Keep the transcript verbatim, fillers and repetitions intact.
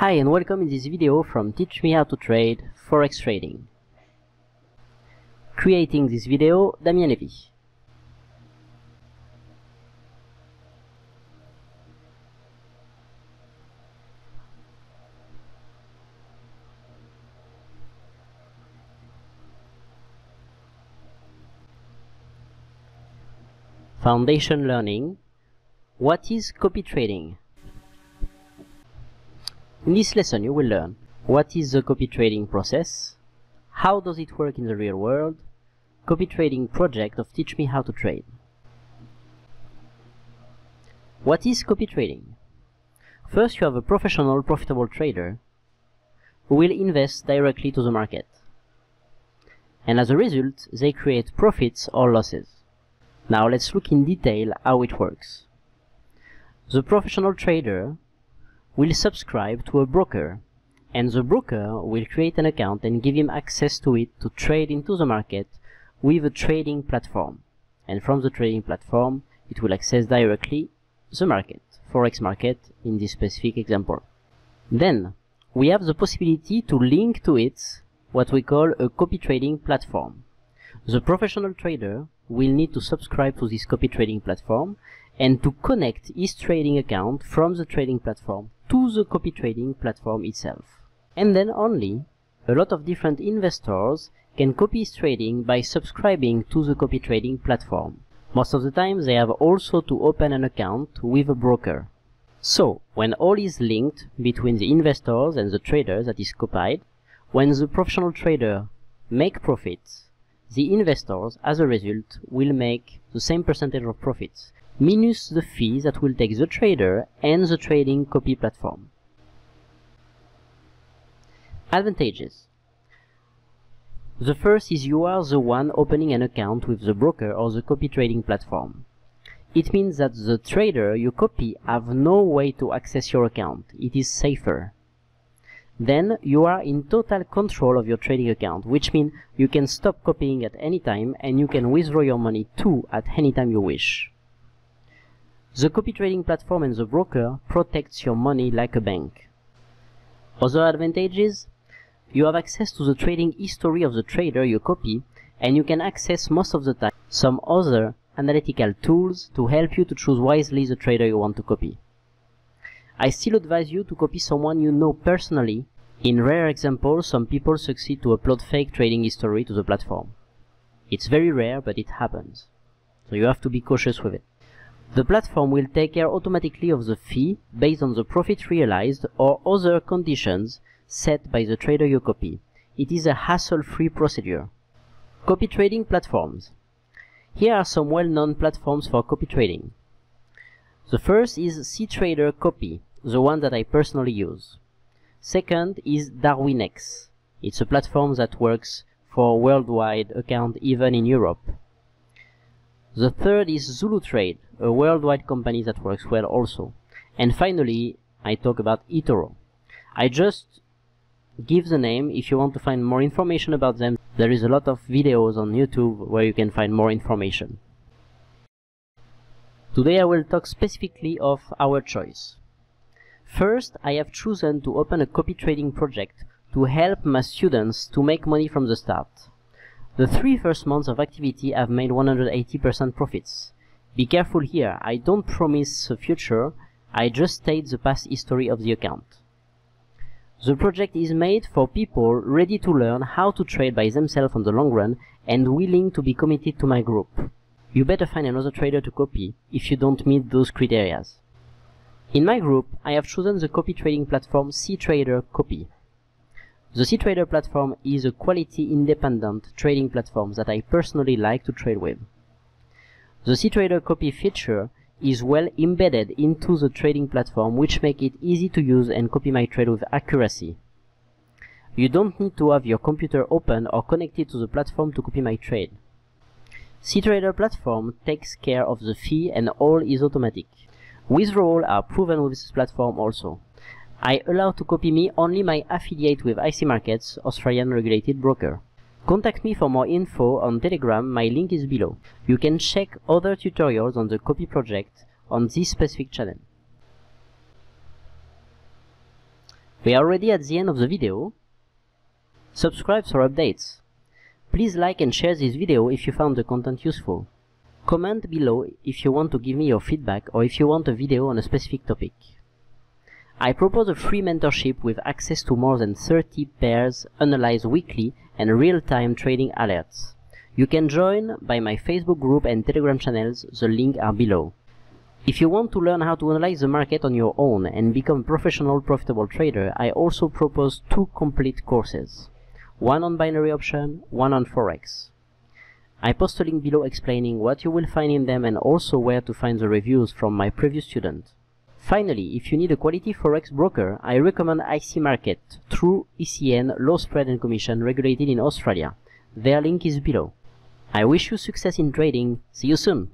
Hi and welcome in this video from Teach Me How to Trade Forex Trading. Creating this video, Damien Levy. Foundation Learning. What is copy trading? In this lesson you will learn what is the copy trading process, how does it work in the real world, copy trading project of Teach Me How to Trade. What is copy trading? First, you have a professional profitable trader who will invest directly to the market, and as a result they create profits or losses. Now let's look in detail how it works. The professional trader will subscribe to a broker, and the broker will create an account and give him access to it to trade into the market with a trading platform, and from the trading platform it will access directly the market, forex market in this specific example. Then we have the possibility to link to it what we call a copy trading platform. The professional trader will need to subscribe to this copy trading platform and to connect his trading account from the trading platform to the copy trading platform itself. And then only a lot of different investors can copy his trading by subscribing to the copy trading platform. Most of the time they have also to open an account with a broker. So when all is linked between the investors and the traders that is copied, when the professional trader makes profits, the investors as a result will make the same percentage of profits, minus the fees that will take the trader and the trading copy platform. Advantages. The first is you are the one opening an account with the broker or the copy trading platform. It means that the trader you copy have no way to access your account. It is safer. Then you are in total control of your trading account, which means you can stop copying at any time and you can withdraw your money too at any time you wish. The copy trading platform and the broker protects your money like a bank. Other advantages, you have access to the trading history of the trader you copy, and you can access most of the time some other analytical tools to help you to choose wisely the trader you want to copy. I still advise you to copy someone you know personally. In rare examples, some people succeed to upload fake trading history to the platform. It's very rare, but it happens, so you have to be cautious with it. The platform will take care automatically of the fee based on the profit realized or other conditions set by the trader you copy. It is a hassle-free procedure. Copy trading platforms. Here are some well-known platforms for copy trading. The first is CTrader Copy, the one that I personally use. Second is Darwinex. It's a platform that works for worldwide account even in Europe. The third is ZuluTrade, a worldwide company that works well also. And finally, I talk about eToro. I just give the name if you want to find more information about them. There is a lot of videos on YouTube where you can find more information. Today I will talk specifically of our choice. First, I have chosen to open a copy trading project to help my students to make money from the start. The three first months of activity have made one hundred eighty percent profits. Be careful here, I don't promise the future, I just state the past history of the account. The project is made for people ready to learn how to trade by themselves on the long run and willing to be committed to my group. You better find another trader to copy if you don't meet those criteria. In my group, I have chosen the copy trading platform CTrader Copy. The CTrader platform is a quality independent trading platform that I personally like to trade with. The CTrader Copy feature is well embedded into the trading platform, which makes it easy to use and copy my trade with accuracy. You don't need to have your computer open or connected to the platform to copy my trade. CTrader platform takes care of the fee and all is automatic. Withdrawals are proven with this platform also. I allow to copy me only my affiliate with I C Markets, Australian regulated broker. Contact me for more info on Telegram, my link is below. You can check other tutorials on the copy project on this specific channel. We are already at the end of the video. Subscribe for updates. Please like and share this video if you found the content useful. Comment below if you want to give me your feedback or if you want a video on a specific topic. I propose a free mentorship with access to more than thirty pairs analyzed weekly and real-time trading alerts. You can join by my Facebook group and Telegram channels, the links are below. If you want to learn how to analyze the market on your own and become a professional profitable trader, I also propose two complete courses. One on binary option, one on forex. I post a link below explaining what you will find in them and also where to find the reviews from my previous students. Finally, if you need a quality forex broker, I recommend I C Markets through E C N, low spread and commission, regulated in Australia. Their link is below. I wish you success in trading. See you soon!